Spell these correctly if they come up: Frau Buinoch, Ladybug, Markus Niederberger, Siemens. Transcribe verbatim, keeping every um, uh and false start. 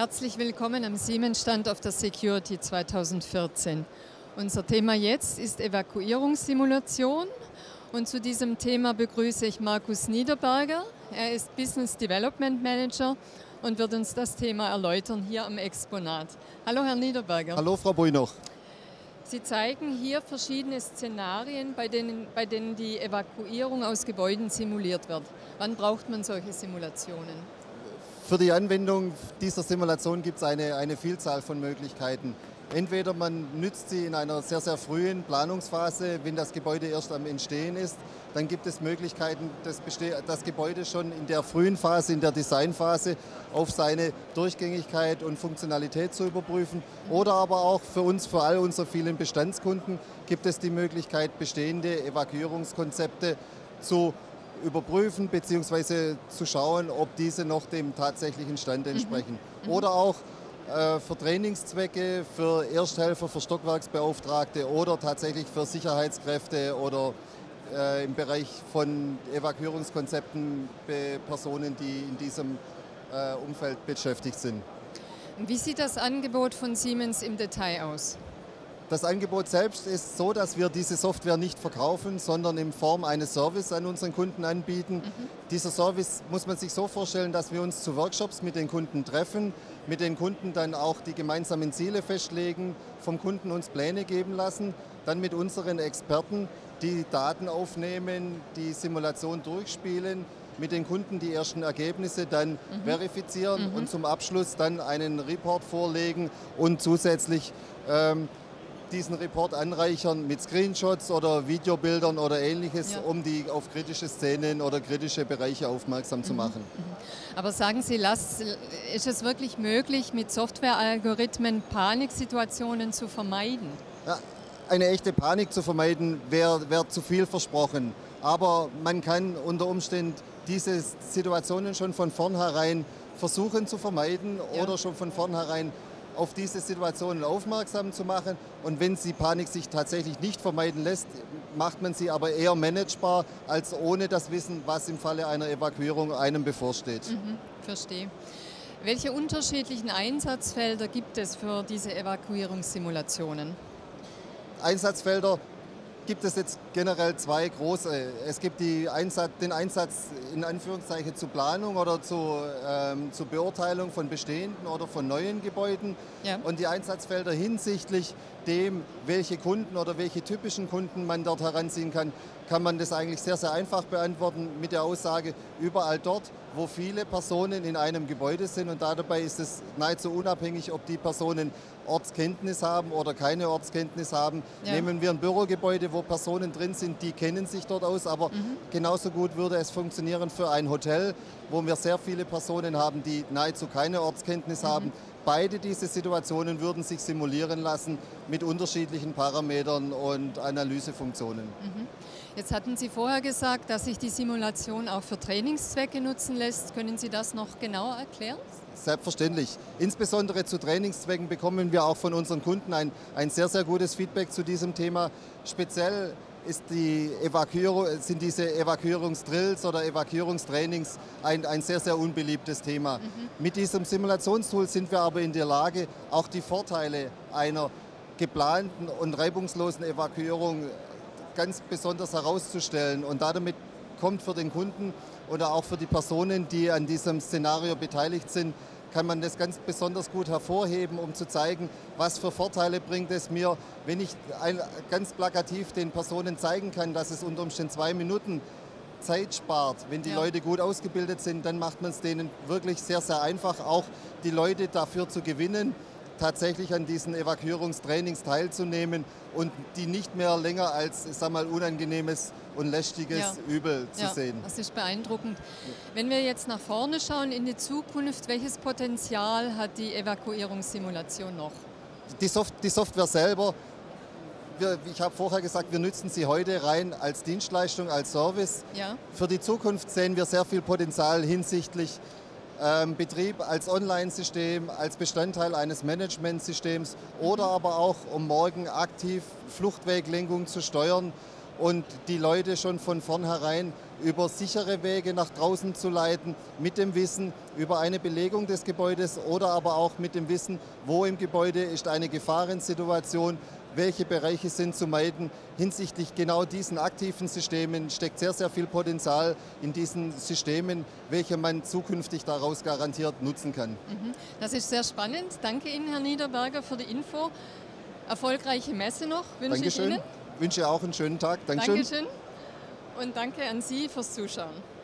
Herzlich willkommen am Siemens-Stand auf der Security zweitausendvierzehn. Unser Thema jetzt ist Evakuierungssimulation und zu diesem Thema begrüße ich Markus Niederberger. Er ist Business Development Manager und wird uns das Thema erläutern hier am Exponat. Hallo Herr Niederberger. Hallo Frau Buinoch. Sie zeigen hier verschiedene Szenarien, bei denen, bei denen die Evakuierung aus Gebäuden simuliert wird. Wann braucht man solche Simulationen? Für die Anwendung dieser Simulation gibt es eine, eine Vielzahl von Möglichkeiten. Entweder man nützt sie in einer sehr, sehr frühen Planungsphase, wenn das Gebäude erst am Entstehen ist. Dann gibt es Möglichkeiten, das, das Gebäude schon in der frühen Phase, in der Designphase, auf seine Durchgängigkeit und Funktionalität zu überprüfen. Oder aber auch für uns, für all unsere vielen Bestandskunden, gibt es die Möglichkeit, bestehende Evakuierungskonzepte zu überprüfen bzw. zu schauen, ob diese noch dem tatsächlichen Stand entsprechen. Mhm. Oder auch äh, für Trainingszwecke, für Ersthelfer, für Stockwerksbeauftragte oder tatsächlich für Sicherheitskräfte oder äh, im Bereich von Evakuierungskonzepten bei Personen, die in diesem äh, Umfeld beschäftigt sind. Wie sieht das Angebot von Siemens im Detail aus? Das Angebot selbst ist so, dass wir diese Software nicht verkaufen, sondern in Form eines Services an unseren Kunden anbieten. Mhm. Dieser Service muss man sich so vorstellen, dass wir uns zu Workshops mit den Kunden treffen, mit den Kunden dann auch die gemeinsamen Ziele festlegen, vom Kunden uns Pläne geben lassen, dann mit unseren Experten die Daten aufnehmen, die Simulation durchspielen, mit den Kunden die ersten Ergebnisse dann mhm. verifizieren mhm. und zum Abschluss dann einen Report vorlegen und zusätzlich ähm, diesen Report anreichern mit Screenshots oder Videobildern oder Ähnliches, ja. um die auf kritische Szenen oder kritische Bereiche aufmerksam zu machen. Aber sagen Sie, ist es wirklich möglich, mit Softwarealgorithmen Paniksituationen zu vermeiden? Ja, eine echte Panik zu vermeiden, wäre wär zu viel versprochen. Aber man kann unter Umständen diese Situationen schon von vornherein versuchen zu vermeiden ja. oder schon von vornherein auf diese Situationen aufmerksam zu machen, und wenn die Panik sich tatsächlich nicht vermeiden lässt, macht man sie aber eher managebar, als ohne das Wissen, was im Falle einer Evakuierung einem bevorsteht. Mhm, verstehe. Welche unterschiedlichen Einsatzfelder gibt es für diese Evakuierungssimulationen? Einsatzfelder gibt es jetzt generell zwei große. Es gibt die Einsatz, den Einsatz in Anführungszeichen zur Planung oder zu, ähm, zur Beurteilung von bestehenden oder von neuen Gebäuden ja. und die Einsatzfelder hinsichtlich dem, welche Kunden oder welche typischen Kunden man dort heranziehen kann, kann man das eigentlich sehr, sehr einfach beantworten mit der Aussage, überall dort, wo viele Personen in einem Gebäude sind, und dabei ist es nahezu unabhängig, ob die Personen Ortskenntnis haben oder keine Ortskenntnis haben. Ja. Nehmen wir ein Bürogebäude, wo Personen drin sind, die kennen sich dort aus, aber mhm. genauso gut würde es funktionieren für ein Hotel, wo wir sehr viele Personen haben, die nahezu keine Ortskenntnis mhm. haben. Beide diese Situationen würden sich simulieren lassen mit unterschiedlichen Parametern und Analysefunktionen. Mhm. Jetzt hatten Sie vorher gesagt, dass sich die Simulation auch für Trainingszwecke nutzen lässt. Können Sie das noch genauer erklären? Selbstverständlich. Insbesondere zu Trainingszwecken bekommen wir auch von unseren Kunden ein, ein sehr, sehr gutes Feedback zu diesem Thema. Speziell ist die Evakuierung, sind diese Evakuierungsdrills oder Evakuierungstrainings ein, ein sehr, sehr unbeliebtes Thema. Mhm. Mit diesem Simulationstool sind wir aber in der Lage, auch die Vorteile einer geplanten und reibungslosen Evakuierung ganz besonders herauszustellen, und damit kommt für den Kunden oder auch für die Personen, die an diesem Szenario beteiligt sind, kann man das ganz besonders gut hervorheben, um zu zeigen, was für Vorteile bringt es mir, wenn ich ganz plakativ den Personen zeigen kann, dass es unter Umständen zwei Minuten Zeit spart. Wenn die ja. Leute gut ausgebildet sind, dann macht man es denen wirklich sehr, sehr einfach, auch die Leute dafür zu gewinnen, tatsächlich an diesen Evakuierungstrainings teilzunehmen und die nicht mehr länger als, ich sag mal, unangenehmes und lästiges ja. Übel zu ja, sehen. Das ist beeindruckend. Wenn wir jetzt nach vorne schauen in die Zukunft, welches Potenzial hat die Evakuierungssimulation noch? Die, Soft die Software selber, wir, ich habe vorher gesagt, wir nutzen sie heute rein als Dienstleistung, als Service. Ja. Für die Zukunft sehen wir sehr viel Potenzial hinsichtlich Betrieb als Online-System, als Bestandteil eines Managementsystems oder aber auch, um morgen aktiv Fluchtweglenkung zu steuern und die Leute schon von vornherein über sichere Wege nach draußen zu leiten, mit dem Wissen über eine Belegung des Gebäudes oder aber auch mit dem Wissen, wo im Gebäude ist eine Gefahrensituation, welche Bereiche sind zu meiden. Hinsichtlich genau diesen aktiven Systemen steckt sehr, sehr viel Potenzial in diesen Systemen, welche man zukünftig daraus garantiert nutzen kann. Das ist sehr spannend. Danke Ihnen, Herr Niederberger, für die Info. Erfolgreiche Messe noch, wünsche Dankeschön. Ich Ihnen. Ich wünsche auch einen schönen Tag. Dankeschön. Dankeschön. Und danke an Sie fürs Zuschauen.